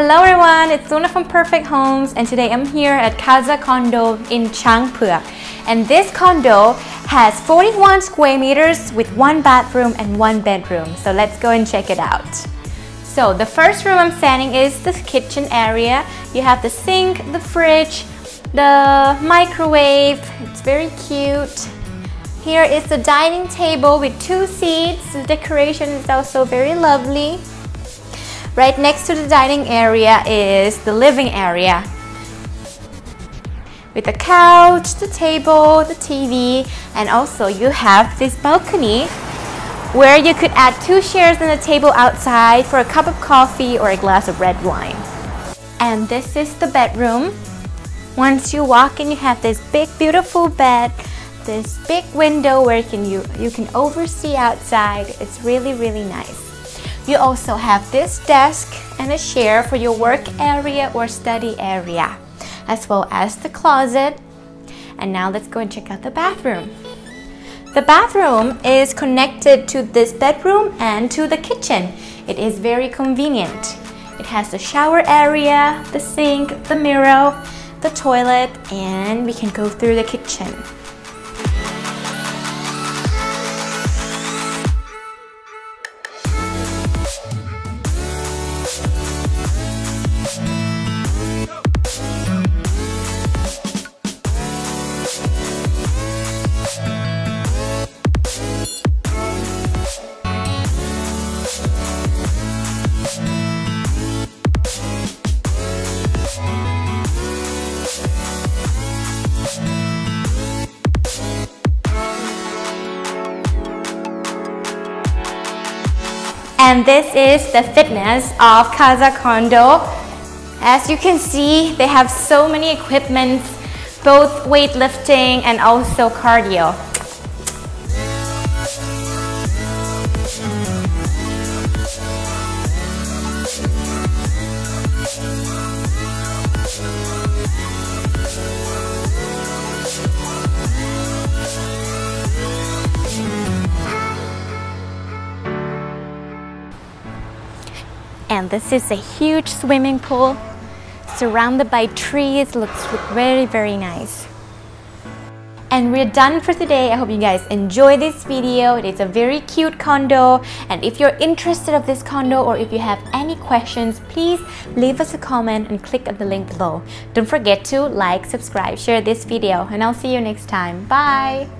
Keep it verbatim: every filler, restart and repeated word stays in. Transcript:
Hello everyone, it's Luna from Perfect Homes, and today I'm here at Casa Condo in Chang Phueak. And this condo has forty-one square meters with one bathroom and one bedroom. So let's go and check it out. So the first room I'm standing is the kitchen area. You have the sink, the fridge, the microwave. It's very cute. Here is the dining table with two seats. The decoration is also very lovely. Right next to the dining area is the living area with the couch, the table, the T V, and also you have this balcony where you could add two chairs and a table outside for a cup of coffee or a glass of red wine. And this is the bedroom. Once you walk in, you have this big beautiful bed, this big window where you can, you, you can oversee outside. It's really really nice. You also have this desk and a chair for your work area or study area, as well as the closet. And now let's go and check out the bathroom. The bathroom is connected to this bedroom and to the kitchen. It is very convenient. It has the shower area, the sink, the mirror, the toilet, and we can go through the kitchen. And this is the fitness of Casa Condo. As you can see, they have so many equipments, both weightlifting and also cardio. And this is a huge swimming pool surrounded by trees. Looks very, very nice. And we're done for today. I hope you guys enjoy this video. It is a very cute condo. And if you're interested in this condo or if you have any questions, please leave us a comment and click on the link below. Don't forget to like, subscribe, share this video, and I'll see you next time. Bye.